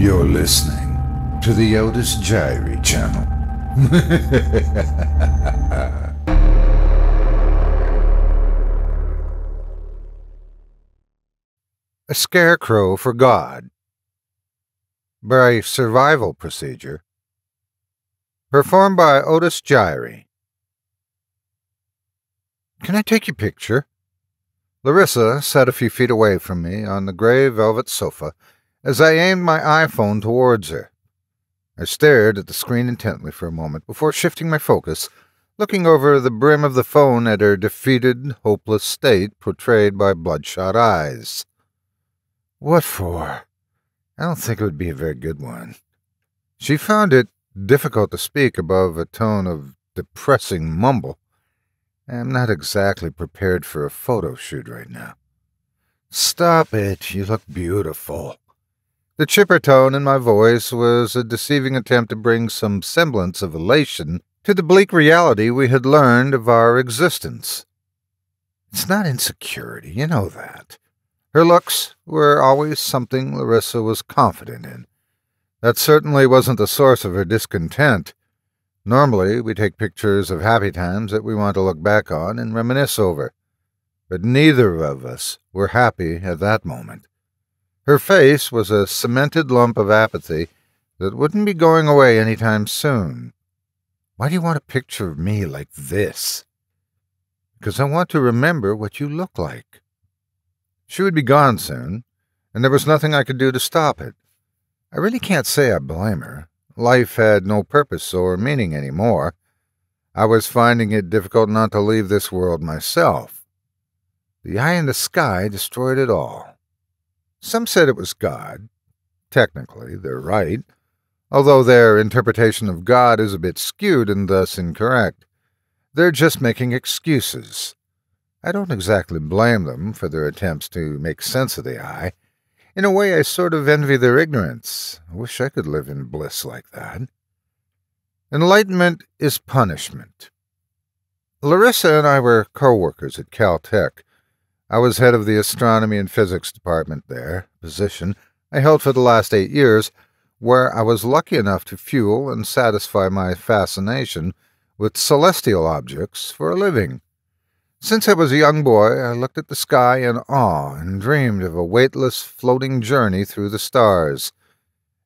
You're listening to the Otis Jiry channel. A Scarecrow for God by Survival Procedure, performed by Otis Jiry. Can I take your picture? Larissa sat a few feet away from me on the gray velvet sofa as I aimed my iPhone towards her. I stared at the screen intently for a moment before shifting my focus, looking over the brim of the phone at her defeated, hopeless state portrayed by bloodshot eyes. What for? I don't think it would be a very good one. She found it difficult to speak above a tone of depressing mumble. I'm not exactly prepared for a photo shoot right now. Stop it, you look beautiful. The chipper tone in my voice was a deceiving attempt to bring some semblance of elation to the bleak reality we had learned of our existence. It's not insecurity, you know that. Her looks were always something Larissa was confident in. That certainly wasn't the source of her discontent. Normally, we take pictures of happy times that we want to look back on and reminisce over, but neither of us were happy at that moment. Her face was a cemented lump of apathy that wouldn't be going away anytime soon. Why do you want a picture of me like this? Because I want to remember what you look like. She would be gone soon, and there was nothing I could do to stop it. I really can't say I blame her. Life had no purpose or meaning anymore. I was finding it difficult not to leave this world myself. The eye in the sky destroyed it all. Some said it was God. Technically, they're right, although their interpretation of God is a bit skewed and thus incorrect. They're just making excuses. I don't exactly blame them for their attempts to make sense of the eye. In a way, I sort of envy their ignorance. I wish I could live in bliss like that. Enlightenment is punishment. Larissa and I were co-workers at Caltech. I was head of the astronomy and physics department there, a position I held for the last 8 years, where I was lucky enough to fuel and satisfy my fascination with celestial objects for a living. Since I was a young boy, I looked at the sky in awe and dreamed of a weightless, floating journey through the stars.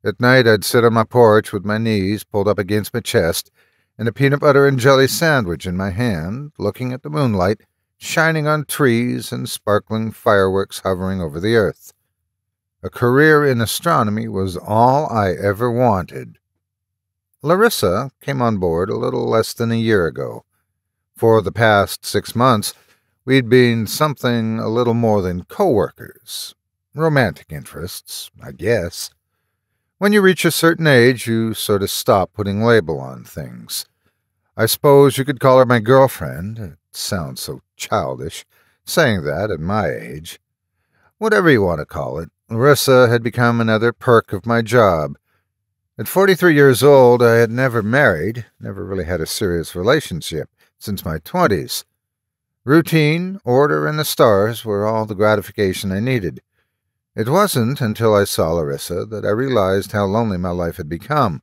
At night, I'd sit on my porch with my knees pulled up against my chest and a peanut butter and jelly sandwich in my hand, looking at the moonlight shining on trees and sparkling fireworks hovering over the earth. A career in astronomy was all I ever wanted. Larissa came on board a little less than a year ago. For the past 6 months, we'd been something a little more than co-workers. Romantic interests, I guess. When you reach a certain age, you sort of stop putting label on things. I suppose you could call her my girlfriend. It sounds so childish, saying that at my age. Whatever you want to call it, Larissa had become another perk of my job. At 43 years old, I had never married, never really had a serious relationship. Since my 20s. Routine, order, and the stars were all the gratification I needed. It wasn't until I saw Larissa that I realized how lonely my life had become.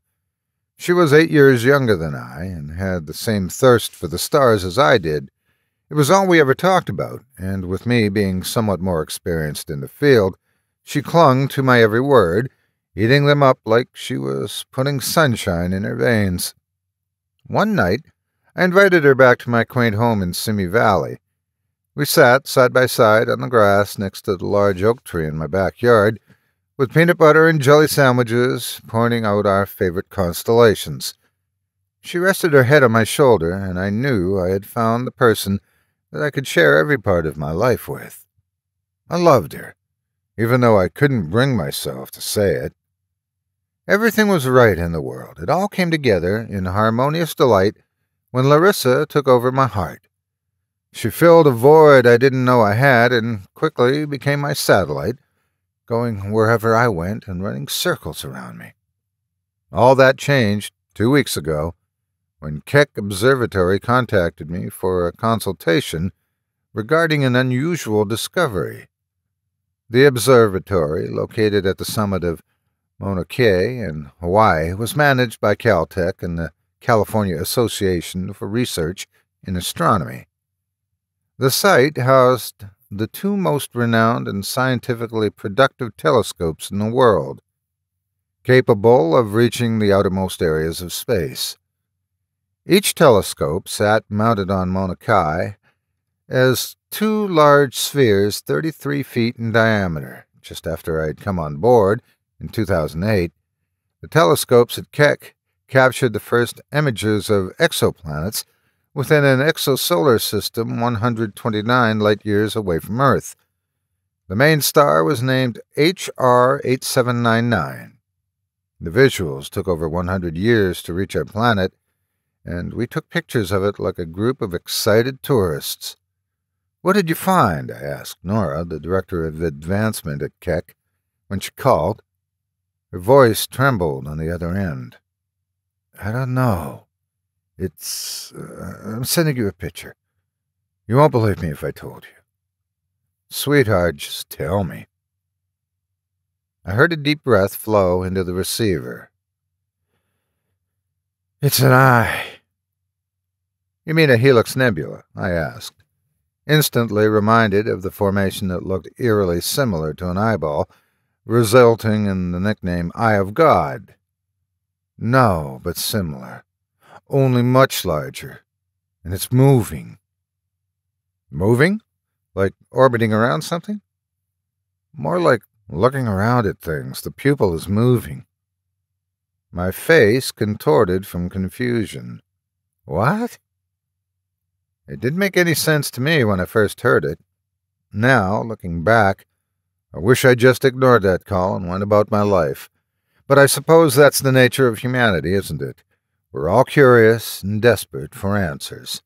She was 8 years younger than I and had the same thirst for the stars as I did. It was all we ever talked about, and with me being somewhat more experienced in the field, she clung to my every word, eating them up like she was putting sunshine in her veins. One night, I invited her back to my quaint home in Simi Valley. We sat side by side on the grass next to the large oak tree in my backyard, with peanut butter and jelly sandwiches pointing out our favorite constellations. She rested her head on my shoulder, and I knew I had found the person that I could share every part of my life with. I loved her, even though I couldn't bring myself to say it. Everything was right in the world. It all came together in harmonious delight when Larissa took over my heart. She filled a void I didn't know I had and quickly became my satellite, going wherever I went and running circles around me. All that changed 2 weeks ago when Keck Observatory contacted me for a consultation regarding an unusual discovery. The observatory, located at the summit of Mauna Kea in Hawaii was managed by Caltech and the California Association for Research in Astronomy. The site housed the two most renowned and scientifically productive telescopes in the world, capable of reaching the outermost areas of space. Each telescope sat mounted on Mauna Kea as two large spheres 33 feet in diameter. Just after I had come on board in 2008, the telescopes at Keck captured the first images of exoplanets within an exosolar system 129 light-years away from Earth. The main star was named HR 8799. The visuals took over 100 years to reach our planet, and we took pictures of it like a group of excited tourists. "What did you find?" I asked Nora, the director of advancement at Keck, when she called. Her voice trembled on the other end. "I don't know. I'm sending you a picture. You won't believe me if I told you." "Sweetheart, just tell me." I heard a deep breath flow into the receiver. "It's an eye." "You mean a helix nebula?" I asked, instantly reminded of the formation that looked eerily similar to an eyeball, resulting in the nickname Eye of God. "No, but similar. Only much larger. And it's moving." "Moving? Like orbiting around something?" "More like looking around at things. The pupil is moving." My face contorted from confusion. "What?" It didn't make any sense to me when I first heard it. Now, looking back, I wish I just ignored that call and went about my life. But I suppose that's the nature of humanity, isn't it? We're all curious and desperate for answers.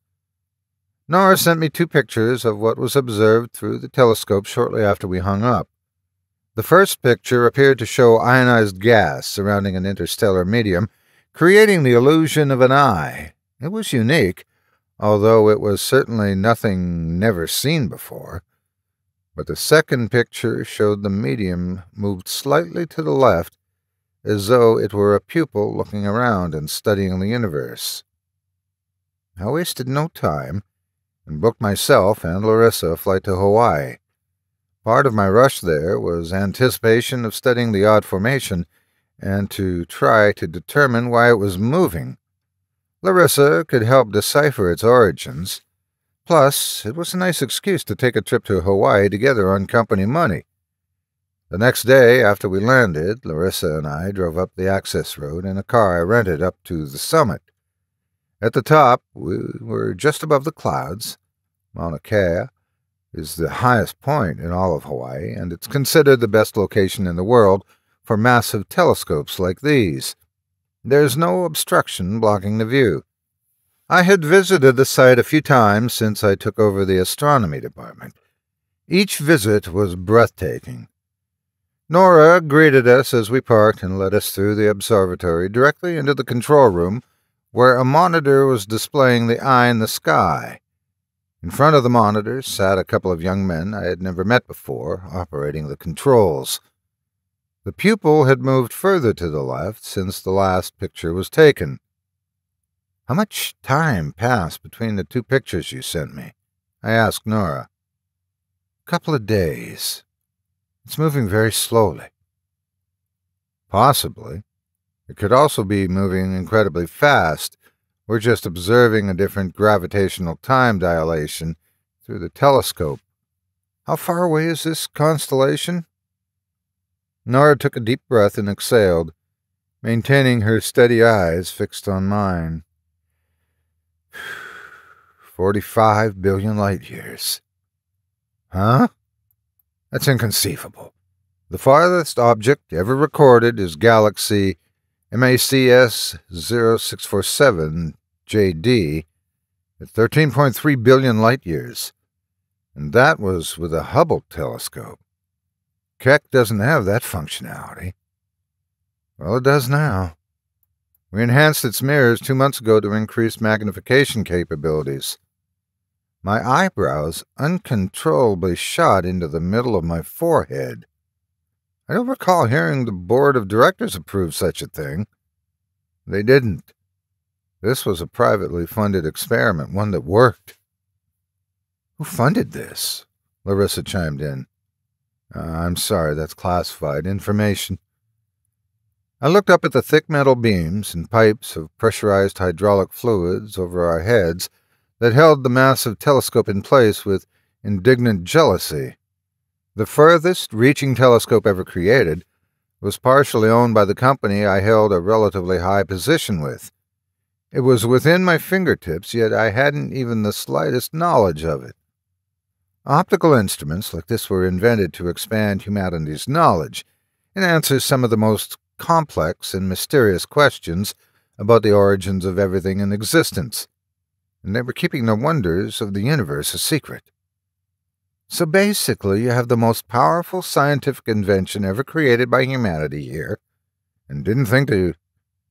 Nora sent me two pictures of what was observed through the telescope shortly after we hung up. The first picture appeared to show ionized gas surrounding an interstellar medium, creating the illusion of an eye. It was unique, although it was certainly nothing never seen before. But the second picture showed the medium moved slightly to the left, as though it were a pupil looking around and studying the universe. I wasted no time and booked myself and Larissa a flight to Hawaii. Part of my rush there was anticipation of studying the odd formation and to try to determine why it was moving. Larissa could help decipher its origins. Plus, it was a nice excuse to take a trip to Hawaii together on company money. The next day, after we landed, Larissa and I drove up the access road in a car I rented up to the summit. At the top, we were just above the clouds. Mauna Kea is the highest point in all of Hawaii, and it's considered the best location in the world for massive telescopes like these. There's no obstruction blocking the view. I had visited the site a few times since I took over the astronomy department. Each visit was breathtaking. Nora greeted us as we parked and led us through the observatory directly into the control room, where a monitor was displaying the eye in the sky. In front of the monitor sat a couple of young men I had never met before, operating the controls. The pupil had moved further to the left since the last picture was taken. "How much time passed between the two pictures you sent me?" I asked Nora. "A couple of days. It's moving very slowly." "Possibly. It could also be moving incredibly fast. We're just observing a different gravitational time dilation through the telescope. How far away is this constellation?" Nora took a deep breath and exhaled, maintaining her steady eyes fixed on mine. 45 billion light-years. "Huh? That's inconceivable. The farthest object ever recorded is galaxy MACS 0647JD at 13.3 billion light-years. And that was with a Hubble telescope. Keck doesn't have that functionality." "Well, it does now. We enhanced its mirrors 2 months ago to increase magnification capabilities." My eyebrows uncontrollably shot into the middle of my forehead. I don't recall hearing the board of directors approve such a thing. They didn't. This was a privately funded experiment, one that worked. Who funded this? Larissa chimed in. I'm sorry, that's classified information. I looked up at the thick metal beams and pipes of pressurized hydraulic fluids over our heads that held the massive telescope in place with indignant jealousy. The furthest-reaching telescope ever created was partially owned by the company I held a relatively high position with. It was within my fingertips, yet I hadn't even the slightest knowledge of it. Optical instruments like this were invented to expand humanity's knowledge and answer some of the most complex and mysterious questions about the origins of everything in existence, and they were keeping the wonders of the universe a secret. So basically, you have the most powerful scientific invention ever created by humanity here, and didn't think it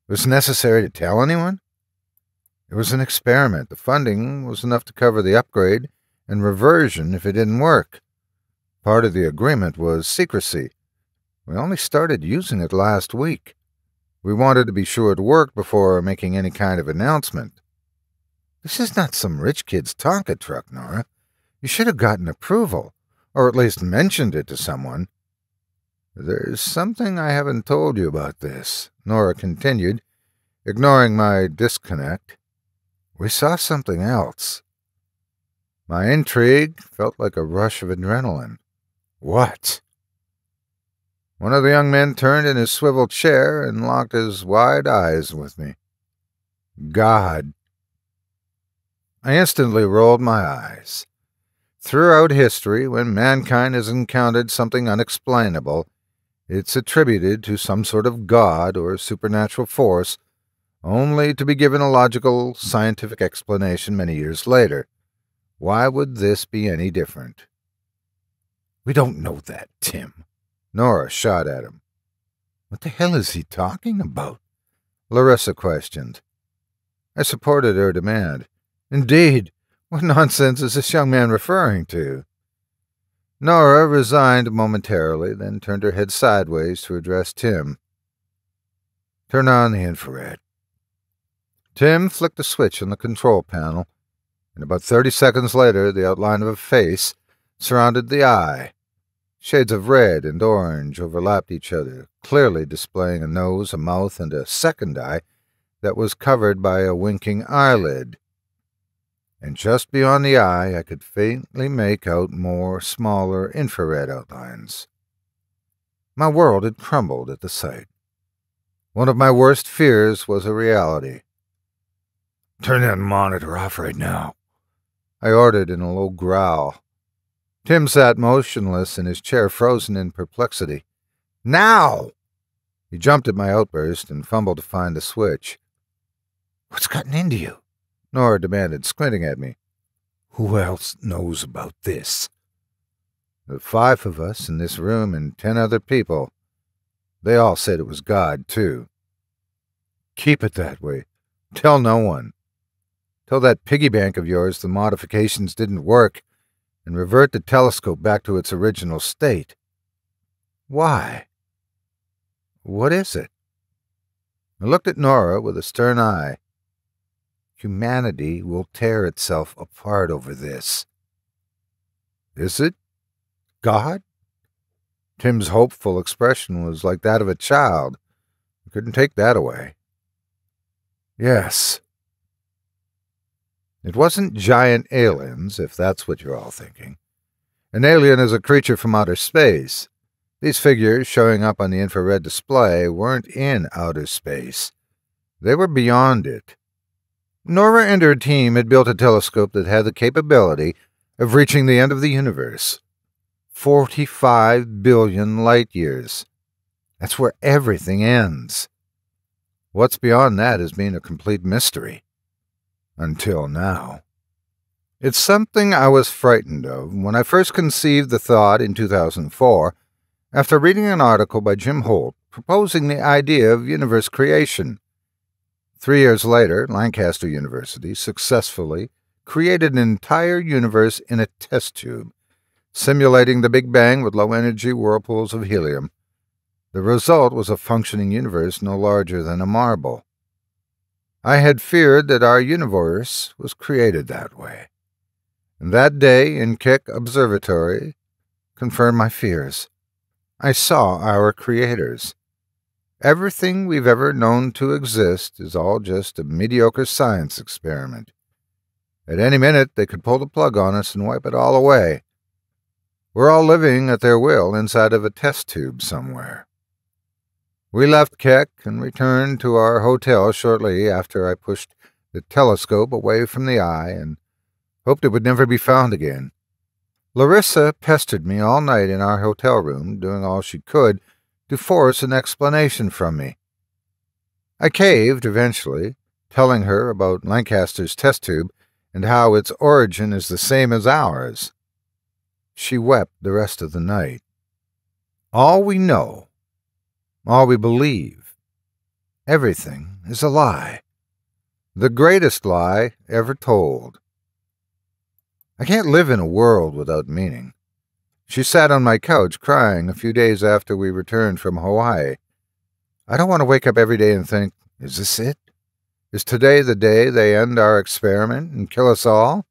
was necessary to tell anyone? It was an experiment. The funding was enough to cover the upgrade and reversion if it didn't work. Part of the agreement was secrecy. We only started using it last week. We wanted to be sure it worked before making any kind of announcement. This is not some rich kid's Tonka truck, Nora. You should have gotten approval, or at least mentioned it to someone. There's something I haven't told you about this, Nora continued, ignoring my disconnect. We saw something else. My intrigue felt like a rush of adrenaline. What? One of the young men turned in his swivel chair and locked his wide eyes with me. God. I instantly rolled my eyes. Throughout history, when mankind has encountered something unexplainable, it's attributed to some sort of god or supernatural force, only to be given a logical, scientific explanation many years later. Why would this be any different? We don't know that, Tim. Nora shot at him. What the hell is he talking about? Larissa questioned. I supported her demand. Indeed. What nonsense is this young man referring to? Nora resigned momentarily, then turned her head sideways to address Tim. Turn on the infrared. Tim flicked a switch on the control panel, and about 30 seconds later the outline of a face surrounded the eye. Shades of red and orange overlapped each other, clearly displaying a nose, a mouth, and a second eye that was covered by a winking eyelid. And just beyond the eye I could faintly make out more smaller infrared outlines. My world had crumbled at the sight. One of my worst fears was a reality. Turn that monitor off right now, I ordered in a low growl. Tim sat motionless in his chair, frozen in perplexity. Now! He jumped at my outburst and fumbled to find the switch. What's gotten into you? Nora demanded, squinting at me. Who else knows about this? The 5 of us in this room and 10 other people. They all said it was God, too. Keep it that way. Tell no one. Tell that piggy bank of yours the modifications didn't work and revert the telescope back to its original state. Why? What is it? I looked at Nora with a stern eye. Humanity will tear itself apart over this. Is it God? Tim's hopeful expression was like that of a child. I couldn't take that away. Yes. It wasn't giant aliens, if that's what you're all thinking. An alien is a creature from outer space. These figures showing up on the infrared display weren't in outer space. They were beyond it. Nora and her team had built a telescope that had the capability of reaching the end of the universe. 45 billion light-years. That's where everything ends. What's beyond that has been a complete mystery. Until now. It's something I was frightened of when I first conceived the thought in 2004, after reading an article by Jim Holt proposing the idea of universe creation. 3 years later, Lancaster University successfully created an entire universe in a test tube, simulating the Big Bang with low-energy whirlpools of helium, The result was a functioning universe no larger than a marble. I had feared that our universe was created that way. And that day in Keck Observatory confirmed my fears. I saw our creators. Everything we've ever known to exist is all just a mediocre science experiment. At any minute, they could pull the plug on us and wipe it all away. We're all living at their will inside of a test tube somewhere. We left Keck and returned to our hotel shortly after I pushed the telescope away from the eye and hoped it would never be found again. Larissa pestered me all night in our hotel room, doing all she could to force an explanation from me. I caved eventually, telling her about Lancaster's test tube and how its origin is the same as ours. She wept the rest of the night. All we know, all we believe, everything is a lie. The greatest lie ever told. I can't live in a world without meaning. She sat on my couch crying a few days after we returned from Hawaii. I don't want to wake up every day and think, is this it? Is today the day they end our experiment and kill us all?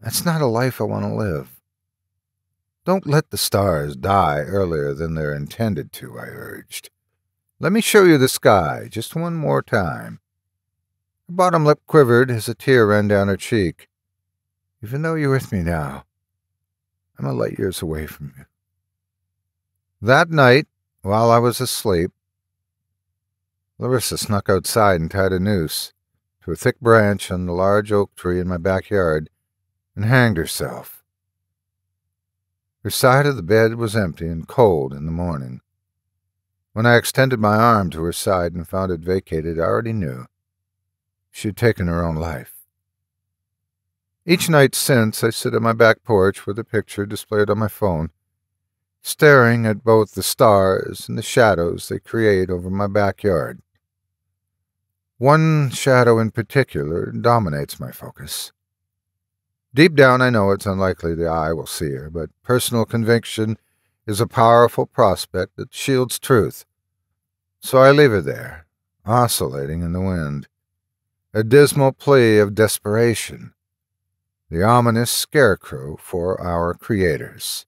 That's not a life I want to live. Don't let the stars die earlier than they're intended to, I urged. Let me show you the sky, just one more time. Her bottom lip quivered as a tear ran down her cheek. Even though you're with me now, I'm a light years away from you. That night, while I was asleep, Larissa snuck outside and tied a noose to a thick branch on the large oak tree in my backyard and hanged herself. Her side of the bed was empty and cold in the morning. When I extended my arm to her side and found it vacated, I already knew she had taken her own life. Each night since, I sit on my back porch with a picture displayed on my phone, staring at both the stars and the shadows they create over my backyard. One shadow in particular dominates my focus. Deep down, I know it's unlikely the eye will see her, but personal conviction is a powerful prospect that shields truth. So I leave her there, oscillating in the wind, a dismal plea of desperation. The ominous scarecrow for our creators.